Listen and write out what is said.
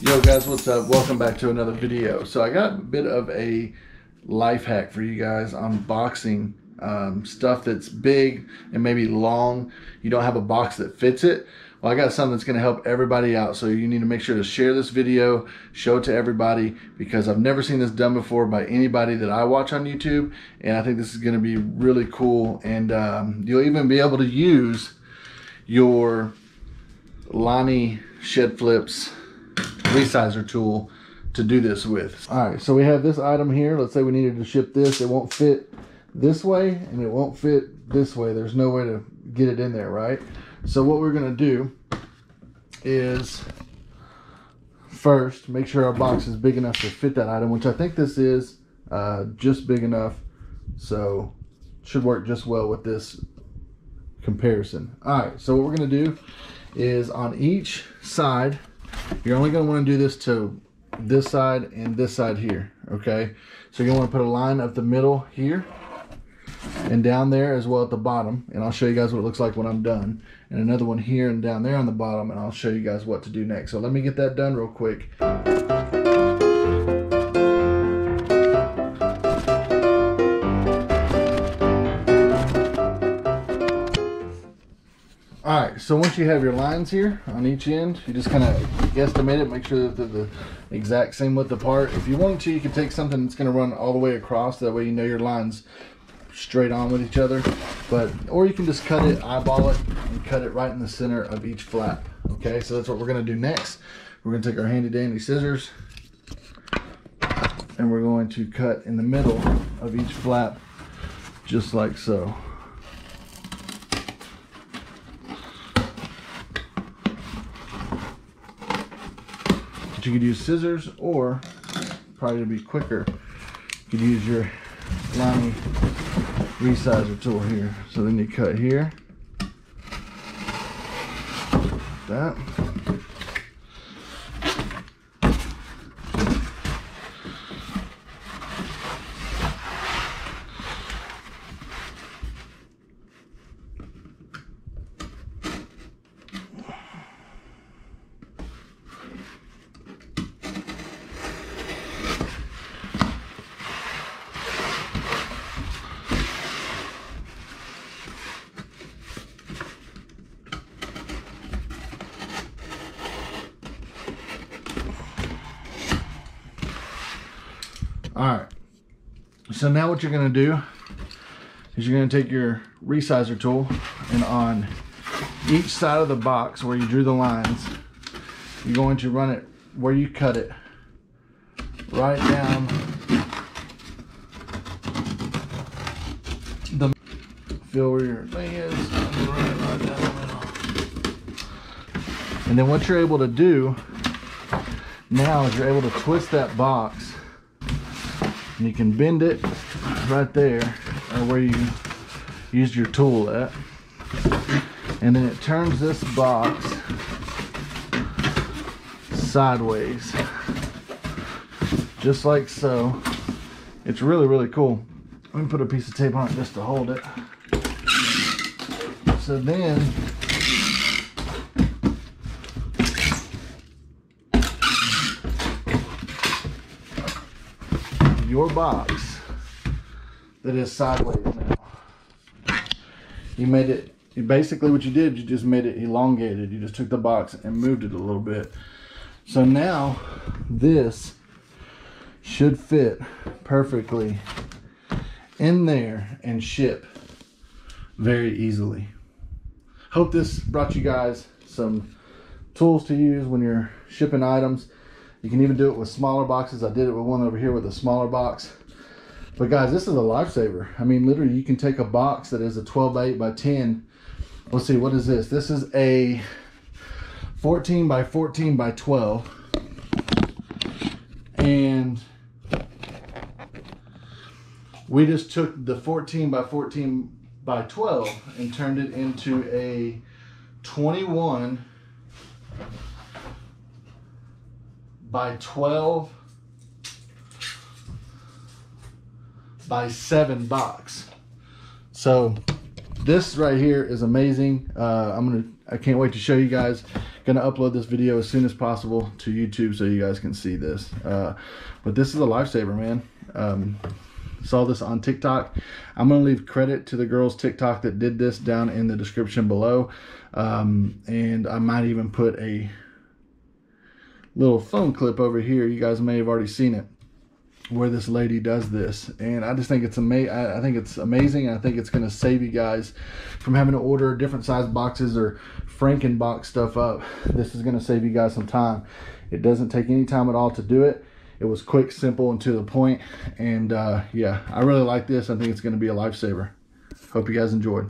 Yo guys, what's up? Welcome back to another video. So I got a bit of a life hack for you guys unboxing stuff that's big and maybe long. You don't have a box that fits it. Well, I got something that's going to help everybody out. So you need to make sure to share this video, show it to everybody, because I've never seen this done before by anybody that I watch on YouTube. And I think this is going to be really cool. And you'll even be able to use your Lani Shed Flips resizer tool to do this with. All right, so we have this item here. Let's say we needed to ship this. It won't fit this way and it won't fit this way. There's no way to get it in there, right? So what we're gonna do is first make sure our box is big enough to fit that item, which I think this is just big enough, so should work just well with this comparison. All right, so what we're gonna do is on each side, you're only going to want to do this to this side and this side here, okay? So you're going to want to put a line up the middle here and down there as well at the bottom, and I'll show you guys what it looks like when I'm done. And another one here and down there on the bottom, and I'll show you guys what to do next. So let me get that done real quick. Alright, so once you have your lines here on each end, you just kind of guesstimate it, make sure that they're the exact same width apart. If you wanted to, you can take something that's going to run all the way across, that way you know your lines straight on with each other. But, or you can just cut it, eyeball it, and cut it right in the center of each flap. Okay, so that's what we're going to do next. We're going to take our handy dandy scissors, and we're going to cut in the middle of each flap, just like so. You could use scissors, or probably to be quicker, you could use your Lani resizer tool here. So then you cut here, like that, Alright, so now what you're going to do is you're going to take your resizer tool, and on each side of the box where you drew the lines, you're going to run it where you cut it, right down the feel where your thing is, and run it right down the middle. And then what you're able to do now is you're able to twist that box. And you can bend it right there, or where you used your tool at. And then it turns this box sideways, just like so. It's really, really cool. Let me put a piece of tape on it just to hold it. So then, your box that is sideways now, basically what you did, you just made it elongated. You just took the box and moved it a little bit. So now this should fit perfectly in there and ship very easily. Hope this brought you guys some tools to use when you're shipping items. You can even do it with smaller boxes. I did it with one over here with a smaller box. But guys, this is a lifesaver. I mean, literally, you can take a box that is a 12 by 8 by 10. Let's see, what is this? This is a 14 by 14 by 12. And we just took the 14 by 14 by 12 and turned it into a 21 by 12 by 7 box. So This right here is amazing. I can't wait to show you guys. Gonna upload this video as soon as possible to YouTube so you guys can see this. But this is a lifesaver, man. Saw this on TikTok. I'm gonna leave credit to the girls TikTok that did this down in the description below. And I might even put a little phone clip over here. You guys may have already seen it, where this lady does this, and I just think it's amazing. I think it's amazing. I think it's going to save you guys from having to order different size boxes or Frankenbox stuff up. This is going to save you guys some time. It doesn't take any time at all to do it. It was quick, simple, and to the point. And yeah, I really like this. I think it's going to be a lifesaver. Hope you guys enjoyed.